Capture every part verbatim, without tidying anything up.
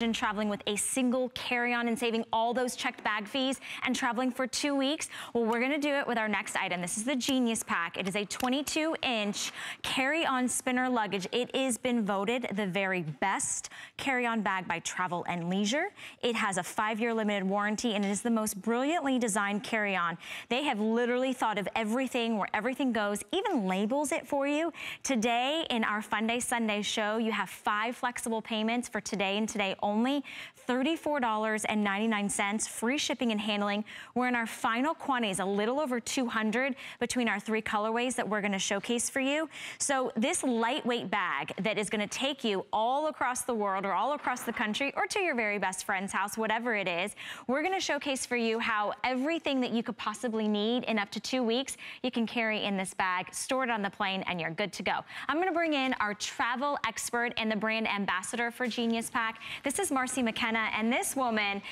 Imagine traveling with a single carry-on and saving all those checked bag fees and traveling for two weeks. Well, we're gonna do it with our next item. This is the Genius Pack. It is a twenty-two inch carry-on spinner luggage. It has been voted the very best carry-on bag by Travel and Leisure. It has a five-year limited warranty and it is the most brilliantly designed carry-on. They have literally thought of everything, where everything goes, even labels it for you. Today in our Fun Day Sunday show, you have five flexible payments for today and today only. Only thirty-four ninety-nine, free shipping and handling. We're in our final quantities, a little over two hundred between our three colorways that we're gonna showcase for you. So this lightweight bag that is gonna take you all across the world or all across the country or to your very best friend's house, whatever it is, we're gonna showcase for you how everything that you could possibly need in up to two weeks, you can carry in this bag, store it on the plane, and you're good to go. I'm gonna bring in our travel expert and the brand ambassador for Genius Pack. This This is Marcy McKenna, and this woman,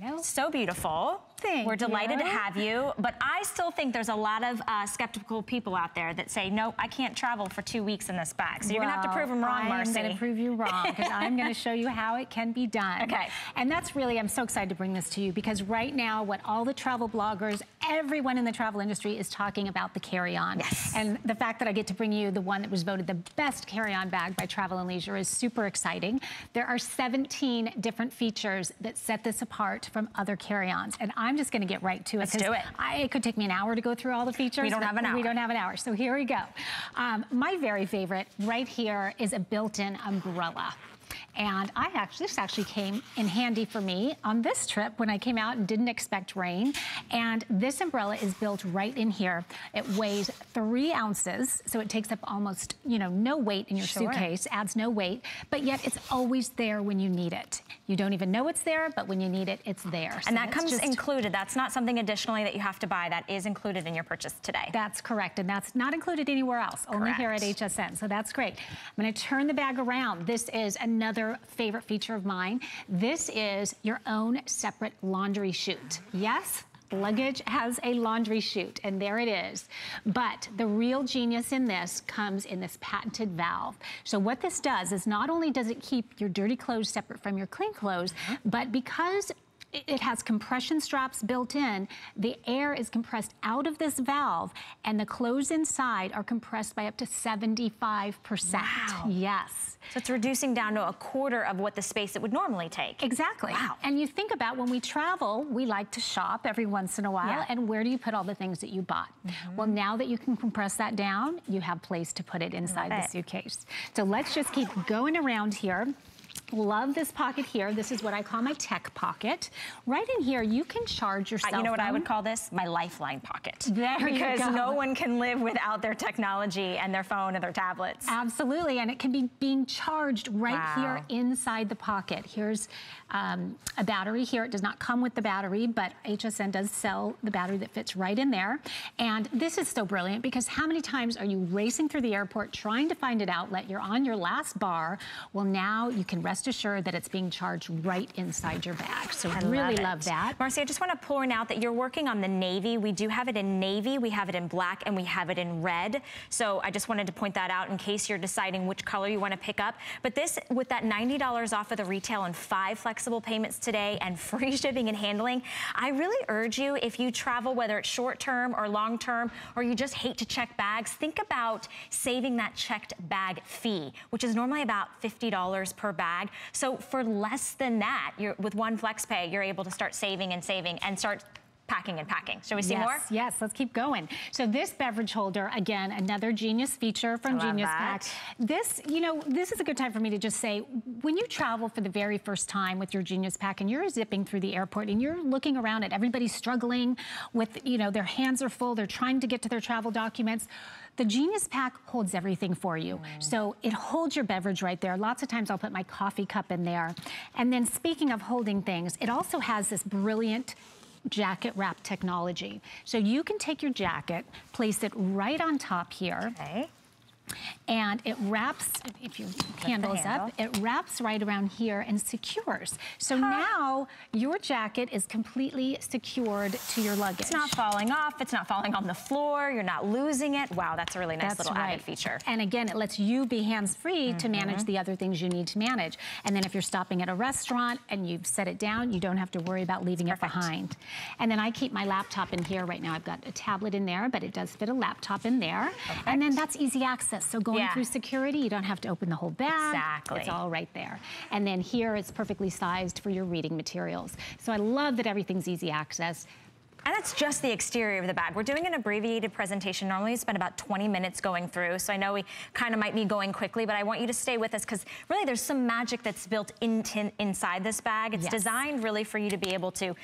no. so beautiful. Thank We're delighted you. to have you, but I still think there's a lot of uh, skeptical people out there that say, no, I can't travel for two weeks in this bag. So you're well, gonna have to prove them wrong, Marcy. I'm gonna prove you wrong, because I'm gonna show you how it can be done. Okay. And that's really, I'm so excited to bring this to you, because right now, what all the travel bloggers, everyone in the travel industry is talking about the carry-on. Yes. And the fact that I get to bring you the one that was voted the best carry-on bag by Travel and Leisure is super exciting. There are seventeen different features that set this apart from other carry-ons. And I'm just gonna get right to it. Let's do it. I, it could take me an hour to go through all the features. We don't have an hour. We don't have an hour, so here we go. Um, my very favorite right here is a built-in umbrella. And I actually, this actually came in handy for me on this trip when I came out and didn't expect rain. And this umbrella is built right in here. It weighs three ounces, so it takes up almost, you know, no weight in your sure. suitcase, adds no weight, but yet it's always there when you need it. You don't even know it's there, but when you need it, it's there. So and that comes just included. That's not something additionally that you have to buy. That is included in your purchase today. That's correct, and that's not included anywhere else, correct. only here at H S N, so that's great. I'm gonna turn the bag around. This is another favorite feature of mine. This is your own separate laundry chute. Yes, luggage has a laundry chute, and there it is. But the real genius in this comes in this patented valve. So what this does is not only does it keep your dirty clothes separate from your clean clothes, but because it has compression straps built in, the air is compressed out of this valve, and the clothes inside are compressed by up to seventy-five percent. Wow. Yes. So it's reducing down to a quarter of what the space it would normally take. Exactly. Wow. And you think about when we travel, we like to shop every once in a while, yeah. and where do you put all the things that you bought? Mm-hmm. Well, now that you can compress that down, you have place to put it inside the suitcase. So let's just keep going around here. Love this pocket here. This is what I call my tech pocket. Right in here, you can charge your cell phone. You know what I would call this? My lifeline pocket. There you go. Because no one can live without their technology and their phone and their tablets. Absolutely, and it can be being charged right wow. here inside the pocket. Here's um, a battery here. It does not come with the battery, but H S N does sell the battery that fits right in there. And this is so brilliant, because how many times are you racing through the airport trying to find an outlet? You're on your last bar. Well, now you can rest assured that it's being charged right inside your bag. So I really love, love that. Marcy, I just want to point out that you're working on the navy. We do have it in navy, we have it in black, and we have it in red. So I just wanted to point that out in case you're deciding which color you want to pick up. But this, with that ninety dollars off of the retail and five flexible payments today and free shipping and handling, I really urge you, if you travel, whether it's short-term or long-term, or you just hate to check bags, think about saving that checked bag fee, which is normally about fifty dollars per bag. So for less than that, you're, with one flex pay, you're able to start saving and saving and start packing and packing. Shall we see yes, more? Yes, let's keep going. So this beverage holder, again, another genius feature from Genius Pack. This, you know, this is a good time for me to just say, when you travel for the very first time with your Genius Pack and you're zipping through the airport and you're looking around at everybody struggling with, you know, their hands are full, they're trying to get to their travel documents, the Genius Pack holds everything for you. Mm. So it holds your beverage right there. Lots of times I'll put my coffee cup in there. And then speaking of holding things, it also has this brilliant jacket wrap technology. So you can take your jacket, place it right on top here. Okay. and it wraps, if your handle is up, it wraps right around here and secures. So huh. now your jacket is completely secured to your luggage. It's not falling off, it's not falling on the floor, you're not losing it. Wow, that's a really nice that's little right. added feature. And again, it lets you be hands-free mm-hmm. to manage the other things you need to manage. And then if you're stopping at a restaurant and you've set it down, you don't have to worry about leaving Perfect. it behind. And then I keep my laptop in here right now. I've got a tablet in there, but it does fit a laptop in there. Perfect. And then that's easy access. So going yeah. through security, you don't have to open the whole bag. Exactly. It's all right there. And then here it's perfectly sized for your reading materials. So I love that everything's easy access. And that's just the exterior of the bag. We're doing an abbreviated presentation. Normally, we spend about twenty minutes going through, so I know we kind of might be going quickly, but I want you to stay with us because really there's some magic that's built in inside this bag. It's yes. designed really for you to be able to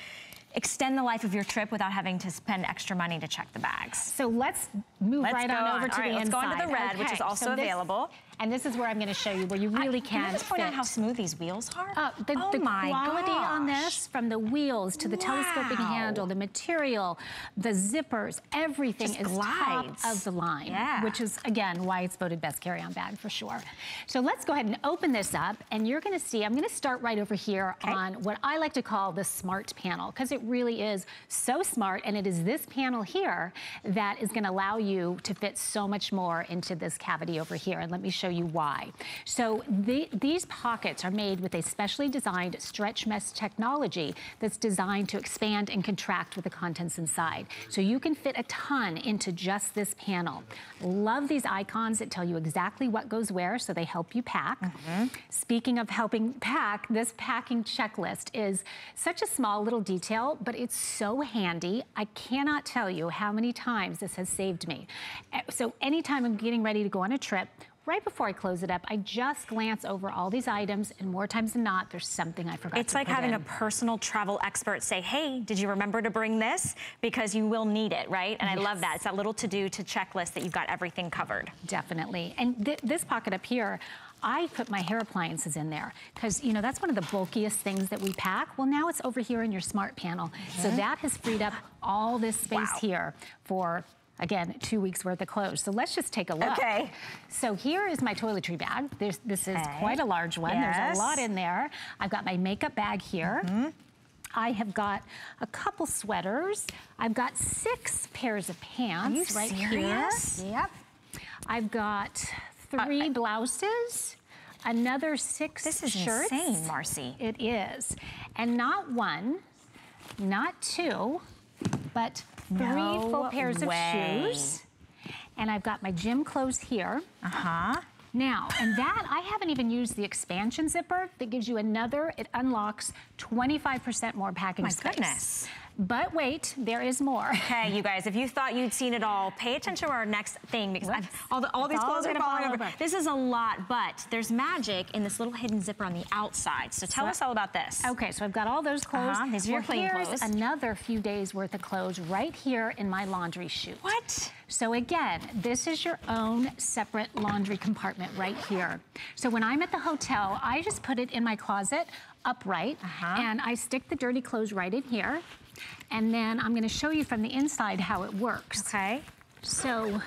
extend the life of your trip without having to spend extra money to check the bags. So let's move let's right on over on. to All the right, inside. Let's go into the red, okay. which is also so available. This, and this is where I'm going to show you where you really I, can Can I just point fit. out how smooth these wheels are? Uh, the oh the my quality gosh. on this, from the wheels to the wow. telescoping handle, the material, the zippers, everything just is glides. top of the line, yeah. which is, again, why it's voted best carry-on bag for sure. So let's go ahead and open this up, and you're going to see, I'm going to start right over here okay. on what I like to call the smart panel, because it really is so smart, and it is this panel here that is going to allow you to fit so much more into this cavity over here, and let me show you why. So the, these pockets are made with a specially designed stretch mesh technology that's designed to expand and contract with the contents inside. So you can fit a ton into just this panel. Love these icons that tell you exactly what goes where, so they help you pack. Mm-hmm. Speaking of helping pack, this packing checklist is such a small little detail, but it's so handy. I cannot tell you how many times this has saved me. So anytime I'm getting ready to go on a trip, right before I close it up, I just glance over all these items, and more times than not, there's something I forgot. It's like having a personal travel expert say, hey, did you remember to bring this? Because you will need it, right? And yes. I love that. It's that little to-do to checklist that you've got everything covered. Definitely. And th this pocket up here, I put my hair appliances in there because, you know, that's one of the bulkiest things that we pack. Well, now it's over here in your smart panel. Mm-hmm. So that has freed up all this space wow. here for, again, two weeks worth of clothes. So let's just take a look. Okay. So here is my toiletry bag. There's, this is okay. quite a large one. Yes. There's a lot in there. I've got my makeup bag here. Mm-hmm. I have got a couple sweaters. I've got six pairs of pants right here. Yep. I've got three uh, I blouses. Another six shirts. This is shirts. insane, Marcy. It is. And not one, not two, but three no full pairs way. of shoes. And I've got my gym clothes here. Uh-huh. Now, and that, I haven't even used the expansion zipper that gives you another, it unlocks twenty-five percent more packing oh my space. Goodness. But wait, there is more. Okay, you guys, if you thought you'd seen it all, pay attention to our next thing, because I've, all, the, all these all clothes are falling over. over. This is a lot, but there's magic in this little hidden zipper on the outside. So tell so, us all about this. Okay, so I've got all those clothes. Uh-huh, these are well, your clean here's clothes. another few days worth of clothes right here in my laundry chute. What? So again, this is your own separate laundry compartment right here. So when I'm at the hotel, I just put it in my closet upright, uh-huh. and I stick the dirty clothes right in here. And then I'm going to show you from the inside how it works. Okay. So,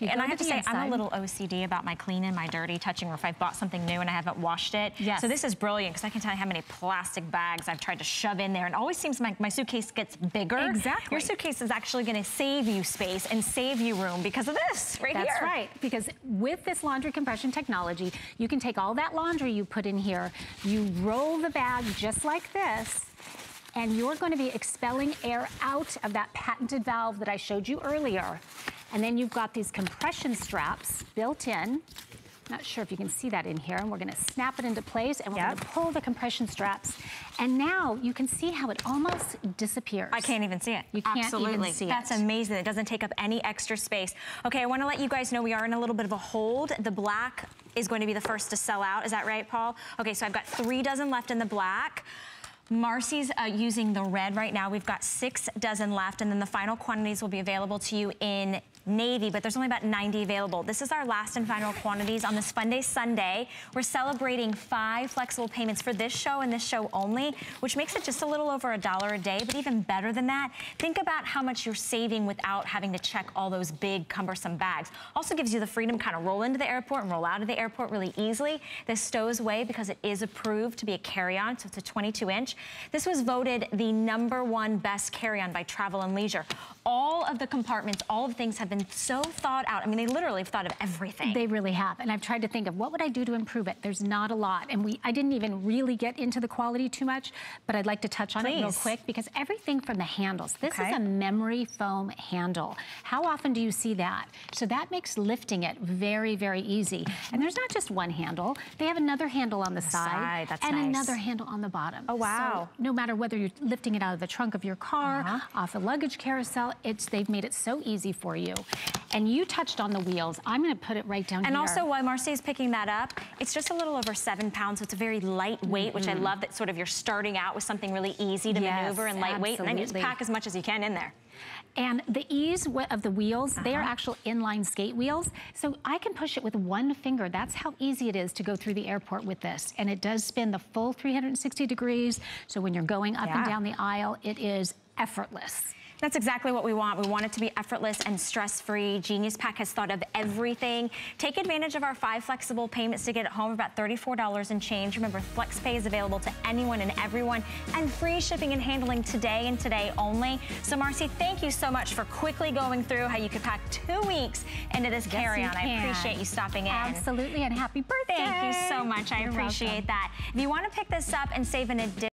and I have to say, inside. I'm a little O C D about my clean and my dirty touching, or if I've bought something new and I haven't washed it. Yes. So this is brilliant, because I can tell you how many plastic bags I've tried to shove in there, and it always seems like my suitcase gets bigger. Exactly. Your suitcase is actually going to save you space and save you room because of this right That's here. That's right, because with this laundry compression technology, you can take all that laundry you put in here, you roll the bag just like this, and you're going to be expelling air out of that patented valve that I showed you earlier. And then you've got these compression straps built in. Not sure if you can see that in here. And we're going to snap it into place, and we're yep. going to pull the compression straps. And now you can see how it almost disappears. I can't even see it. You can't Absolutely. even see That's it. That's amazing. It doesn't take up any extra space. Okay, I want to let you guys know we are in a little bit of a hold. The black is going to be the first to sell out. Is that right, Paul? Okay, so I've got three dozen left in the black. Marcy's uh, using the red right now. We've got six dozen left, and then the final quantities will be available to you in navy, but there's only about ninety available. This is our last and final quantities on this Fun Day Sunday. We're celebrating five flexible payments for this show and this show only, which makes it just a little over a dollar a day, but even better than that, think about how much you're saving without having to check all those big, cumbersome bags. Also gives you the freedom to kind of roll into the airport and roll out of the airport really easily. This stows away because it is approved to be a carry-on, so it's a twenty-two inch. This was voted the number one best carry-on by Travel and Leisure. All of the compartments, all of the things have been so thought out. I mean, they literally have thought of everything. They really have, and I've tried to think of what would I do to improve it. There's not a lot, and we I didn't even really get into the quality too much, but I'd like to touch on Please. It real quick because everything from the handles. This okay. is a memory foam handle. How often do you see that? So that makes lifting it very, very easy. And there's not just one handle. They have another handle on the, the side, side. That's and nice. Another handle on the bottom. Oh wow! So no matter whether you're lifting it out of the trunk of your car, uh-huh. off a luggage carousel, it's they've made it so easy for you. And you touched on the wheels. I'm going to put it right down and here. And also, while Marcy is picking that up, it's just a little over seven pounds, so it's a very lightweight, mm-hmm. which I love that sort of you're starting out with something really easy to yes, maneuver and lightweight, absolutely. And then you just pack as much as you can in there. And the ease of the wheels, uh-huh. they are actual inline skate wheels. So I can push it with one finger. That's how easy it is to go through the airport with this. And it does spin the full three hundred sixty degrees. So when you're going up yeah. and down the aisle, it is effortless. That's exactly what we want. We want it to be effortless and stress-free. Genius Pack has thought of everything. Take advantage of our five flexible payments to get it home for about thirty-four dollars and change. Remember, FlexPay is available to anyone and everyone, and free shipping and handling today and today only. So, Marcy, thank you so much for quickly going through how you could pack two weeks into this yes, carry-on. I appreciate you stopping in. Absolutely, and happy birthday. Thank you so much. You're I appreciate welcome. That. If you want to pick this up and save an additional